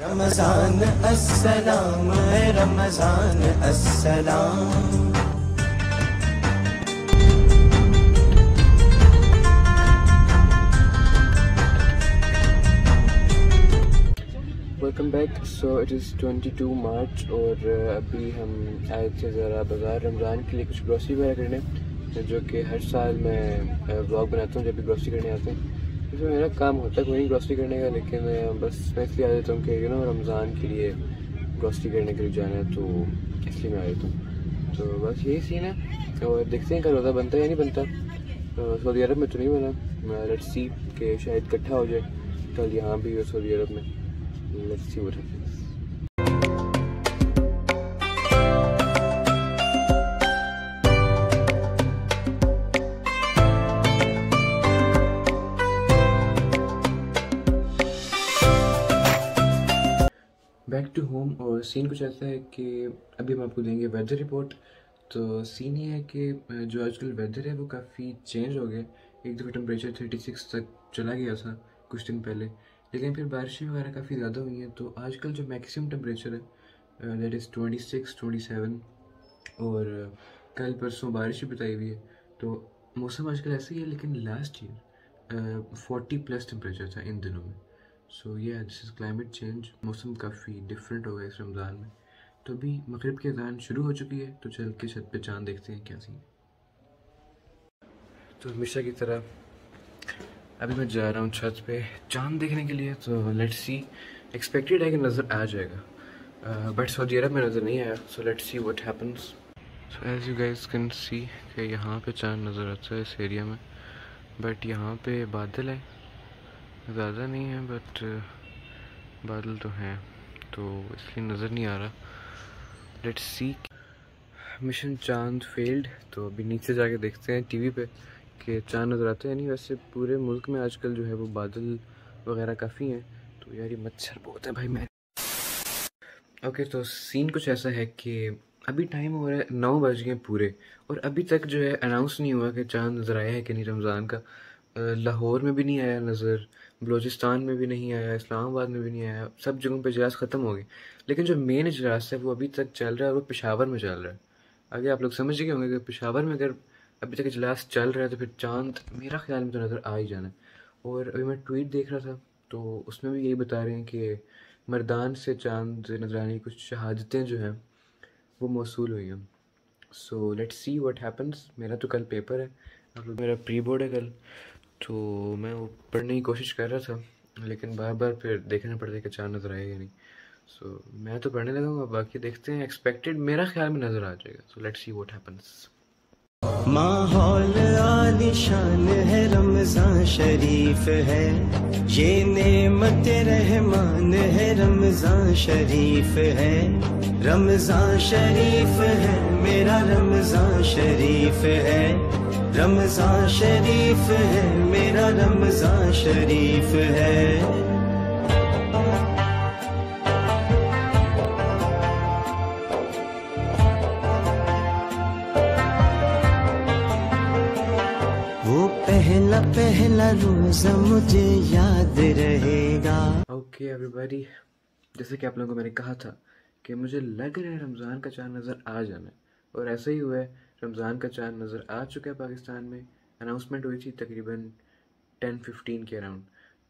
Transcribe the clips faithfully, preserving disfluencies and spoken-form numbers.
रमजान अस्सलाम रमजान अस्सलाम। Welcome back. So it is बाईस मार्च और अभी हम आए थे ज़रा बाज़ार रमज़ान के लिए कुछ ग्रॉसरी वगैरह करने, जो कि हर साल मैं व्लॉग बनाता हूँ जब भी ग्रॉसरी करने आते हैं। इसमें मेरा काम होता है कोई नहीं ग्रॉसरी करने का, लेकिन बस मैं इसलिए आ जाता हूँ कि यू नो रमज़ान के लिए ग्रॉसरी करने के लिए जाना है, तो इसलिए मैं आ जाता हूँ। तो बस यही सीन है और देखते हैं क्या रोज़ा बनता है या नहीं बनता। सऊदी अरब में तो नहीं बना, लेट्स सी कि शायद इकट्ठा हो जाए कल यहाँ भी और सऊदी अरब में। Let's see what happens. Back to home और सीन कुछ ऐसा है कि अभी हम आपको देंगे वेदर रिपोर्ट। तो सीन ये है कि जो आजकल वेदर है वो काफ़ी चेंज हो गया। एक दफ़ा टेम्परेचर छत्तीस तक चला गया था कुछ दिन पहले, लेकिन फिर बारिशें वगैरह काफ़ी ज़्यादा हुई हैं। तो आजकल जो मैक्सिमम टेम्परेचर है दैट इज़ छब्बीस, सत्ताईस और कल परसों बारिश भी बताई हुई है। तो मौसम आजकल ऐसा ही है, लेकिन लास्ट ईयर चालीस प्लस टेम्परेचर था इन दिनों में। सो ये दिस इज़ क्लाइमेट चेंज, मौसम काफ़ी डिफरेंट हो गया इस रमज़ान में। तो अभी मगरिब की अज़ान शुरू हो चुकी है, तो चल के छत पे चाँद देखते हैं क्या सीन। तो हमेशा की तरह अभी मैं जा रहा हूँ छत पे चांद देखने के लिए। तो लेट्स सी, एक्सपेक्टेड है कि नज़र आ जाएगा, बट सऊदी अरब में नज़र नहीं आया। So let's see what happens. So as you guys can see कि यहाँ पे चांद नज़र आता है इस एरिया में, बट यहाँ पे बादल है, ज़्यादा नहीं है बट बादल तो हैं, तो इसलिए नज़र नहीं आ रहा। लेट्स सी, मिशन चांद फेल्ड। तो अभी नीचे जाके देखते हैं टीवी पे कि चाँद नज़र आते हैं। यानी वैसे पूरे मुल्क में आजकल जो है वो बादल वगैरह काफ़ी हैं। तो यार ये मच्छर बहुत है भाई मैं। ओके okay, तो सीन कुछ ऐसा है कि अभी टाइम हो रहा है नौ बज गए पूरे, और अभी तक जो है अनाउंस नहीं हुआ कि चाँद नज़र आया है कि नहीं रमज़ान का। लाहौर में भी नहीं आया नज़र, बलूचिस्तान में भी नहीं आया, इस्लामाबाद में भी नहीं आया, सब जगहों पर इजलास ख़त्म हो गए। लेकिन जो मेन इजलास है वो अभी तक चल रहा है और वो पेशावर में चल रहा है। आगे आप लोग समझ गए होंगे कि पेशावर में अगर अभी तक इजलास चल रहा है तो फिर चांद मेरा ख्याल में तो नज़र आ ही जाना है। और अभी मैं ट्वीट देख रहा था तो उसमें भी यही बता रहे हैं कि मर्दान से चांद नज़र आने की कुछ शहादतें जो हैं वो मौसूल हुई हैं। So let's see what happens. मेरा तो कल पेपर है, आप लोग मेरा प्री बोर्ड है कल, तो मैं वो पढ़ने की कोशिश कर रहा था, लेकिन बार बार फिर देखना पड़ता है कि चांद नज़र आएगा नहीं। सो so, मैं तो पढ़ने लगूँगा, बाकी देखते हैं। एक्सपेक्टेड मेरा ख्याल में नज़र आ जाएगा। So let's see what happens. माहौल आलिशान है, रमजान शरीफ है, ये नेमत रहमान है, रमजान शरीफ है, रमजान शरीफ है, मेरा रमजान शरीफ है, रमजान शरीफ है, मेरा रमजान शरीफ है। पहला पहला रोज़ा मुझे याद रहेगा। ओके एवरीबॉडी, जैसे कि आप लोगों को मैंने कहा था कि मुझे लग रहा है रमज़ान का चाँद नज़र आ जाना है, और ऐसा ही हुआ है। रमज़ान का चाँद नज़र आ चुका है पाकिस्तान में। अनाउंसमेंट हुई थी तकरीबन दस पंद्रह के अराउंड,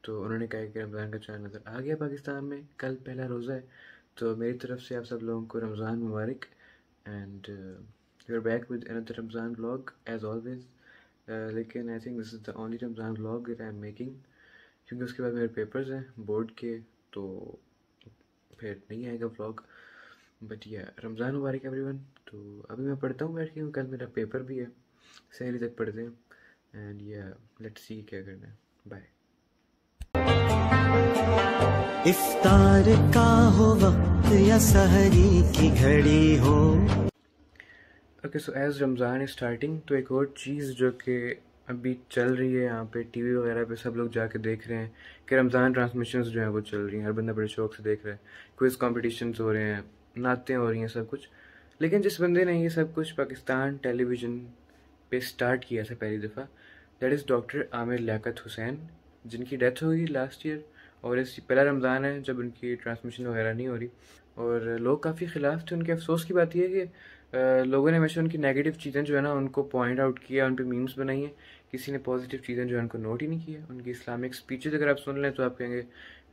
तो उन्होंने कहा कि रमज़ान का चाँद नज़र आ गया पाकिस्तान में, कल पहला रोज़ा है। तो मेरी तरफ से आप सब लोगों को रमज़ान मुबारक and we are back with another Ramzan vlog as always. Uh, लेकिन I think this is the only Ramzan vlog that I am making, क्योंकि उसके बाद मेरे पेपर्स हैं बोर्ड के, तो फिर नहीं आएगा व्लॉग। बट या रमज़ान मुबारक एवरीवन। तो अभी मैं पढ़ता हूँ बैठ के, कल मेरा पेपर भी है, सहरी तक पढ़ते हैं। एंड या लेट्स सी क्या करना है। बाय। इफ्तार का हो वक्त या सहरी की घड़ी हो। Okay so as Ramzan is starting, तो एक और चीज़ जो कि अभी चल रही है यहाँ पे टीवी वगैरह पे सब लोग जाके देख रहे हैं कि रमज़ान ट्रांसमिशंस जो हैं वो चल रही हैं। हर बंदा बड़े शौक से देख रहा है, क्विज़ कॉम्पिटिशन्स हो रहे हैं, नातें हो रही हैं, सब कुछ। लेकिन जिस बंदे ने ये सब कुछ पाकिस्तान टेलीविज़न पे स्टार्ट किया था पहली दफ़ा, that is doctor Aamir Liaquat Hussain, जिनकी डेथ हुई लास्ट ईयर। और इस पहला रमज़ान है जब उनकी ट्रांसमिशन वगैरह नहीं हो रही, और लोग काफ़ी ख़िलाफ़ थे उनके। अफसोस की बात यह है कि लोगों ने हमेशा उनकी नेगेटिव चीज़ें जो है ना उनको पॉइंट आउट किया, उन पर मीम्स बनाई हैं, किसी ने पॉजिटिव चीज़ें जो है उनको नोट ही नहीं किया। उनकी इस्लामिक स्पीचेज़ अगर आप सुन लें तो आप कहेंगे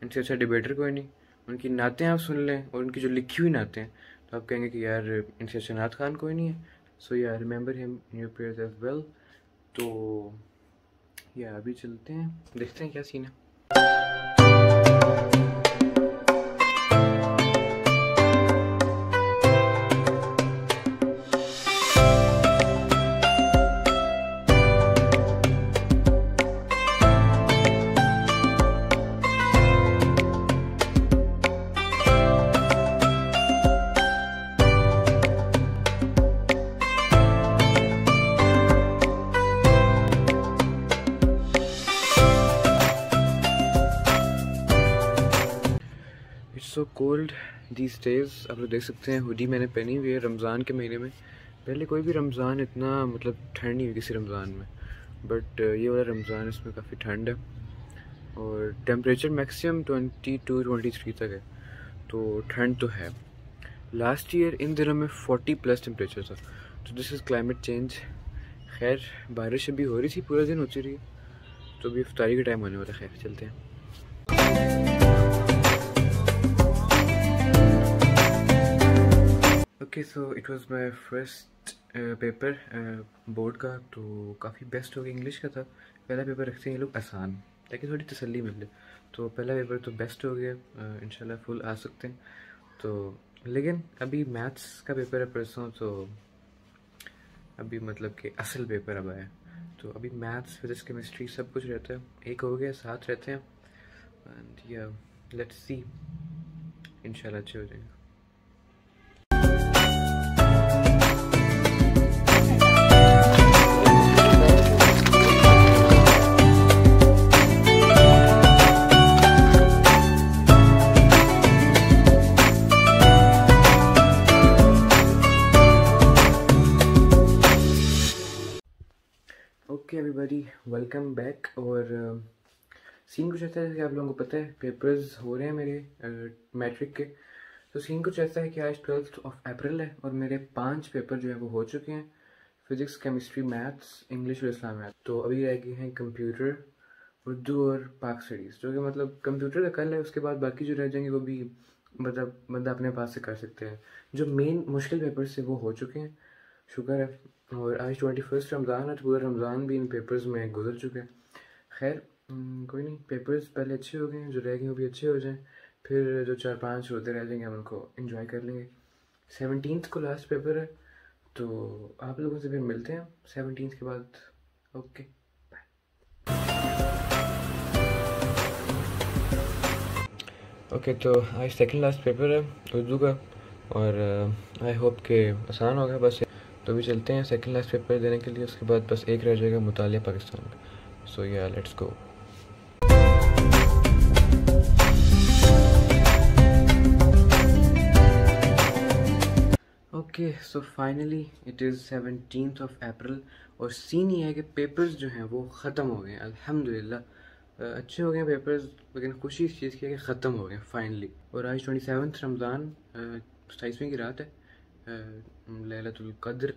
इनसे अच्छा डिबेटर कोई नहीं, उनकी नातें आप सुन लें और उनकी जो लिखी हुई नातें तो आप कहेंगे कि यार इनसे अच्छा नात खान कोई नहीं है। सो यार remember him in your prayers as well. तो या अभी चलते हैं, देखते हैं क्या सीन है। सो कोल्ड दीज डेज, आप लोग देख सकते हैं हुडी मैंने पहनी हुई है रमज़ान के महीने में। पहले कोई भी रमज़ान इतना मतलब ठंड नहीं हुई किसी रमज़ान में, बट ये वाला रमज़ान इसमें काफ़ी ठंड है और टेम्परेचर मैक्सिमम बाईस तेईस तक है, तो ठंड तो है। लास्ट ईयर इन दिनों में चालीस प्लस टेम्परेचर था, तो दिस इज़ क्लाइमेट चेंज। खैर बारिश अभी हो रही थी, पूरा दिन होती रही, तो अभी इफ्तारी का टाइम होने वाला है। खैर चलते हैं। Okay so it was my first paper board का, तो काफ़ी बेस्ट हो गया। इंग्लिश का था पहला पेपर, रखते हैं ये लोग आसान ताकि थोड़ी तसल्ली मिले। तो पहला पेपर तो बेस्ट हो गया, uh, इंशाल्लाह फुल आ सकते हैं। तो लेकिन अभी मैथ्स का पेपर है परसों, तो अभी मतलब कि असल पेपर अब आया, तो अभी मैथ्स फिजिक्स केमिस्ट्री सब कुछ रहता है, एक हो गया साथ रहते हैं। एंड या लेट्स सी, इंशाल्लाह अच्छे हो जाएगा। Everybody welcome back. और सीन uh, कुछ ऐसा है कि आप लोगों को पता है पेपर्स हो रहे हैं मेरे मैट्रिक uh, के, तो सीन कुछ ऐसा है कि आज ट्वेल्थ ऑफ अप्रैल है और मेरे पांच पेपर जो है वो हो चुके हैं, फिजिक्स केमिस्ट्री मैथ्स इंग्लिश और इस्लामिक। तो अभी रह गए हैं कंप्यूटर उर्दू और पाक स्टडीज़, जो कि मतलब कंप्यूटर का कल है, उसके बाद बाकी जो रह जाएंगे वो भी मतलब बंदा अपने पास से कर सकते हैं। जो मेन मुश्किल पेपर्स थे वो हो चुके हैं, शुक्र है। और आज ट्वेंटी फर्स्ट रमज़ान है, तो पूरा रमज़ान भी इन पेपर्स में गुजर चुके हैं। खैर कोई नहीं, पेपर्स पहले अच्छे हो गए हैं, जो रह गए वो भी अच्छे हो जाएं, फिर जो चार पांच होते रह जाएंगे हम उनको एंजॉय कर लेंगे। सेवनटीन्थ को लास्ट पेपर है, तो आप लोगों से फिर मिलते हैं सेवनटीन्थ के बाद। Okay bye. ओके तो आज सेकेंड लास्ट पेपर है उर्दू का, और आई होप के आसान होगा बस। तो भी चलते हैं सेकंड लास्ट पेपर देने के लिए, उसके बाद बस एक रह जाएगा मुतालिया पाकिस्तान का। सो या let's go. Okay so finally it is seventeenth of April, और सीन ये है कि पेपर्स जो हैं वो ख़त्म हो गए हैं अल्हम्दुलिल्लाह। अच्छे हो गए पेपर्स, लेकिन खुशी इस चीज़ की है कि ख़त्म हो गए फाइनली। और आज ट्वेंटी सेवन्थ रमज़ान सताईसवीं की रात है, लैलतुल कद्र।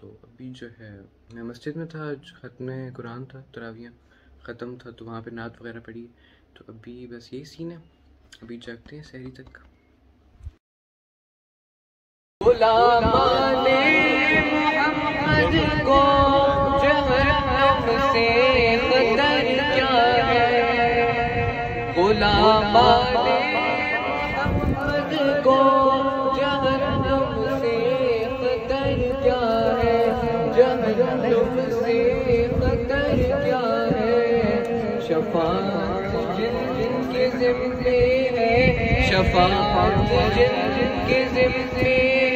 तो अभी जो है मैं मस्जिद में था, खत्म कुरान था, तरावियाँ ख़त्म था, तो वहाँ पे नात वगैरह पड़ी। तो अभी बस यही सीन है, अभी जागते हैं सहरी तक। शफाअत जिन जिन के ज़िम्मे है,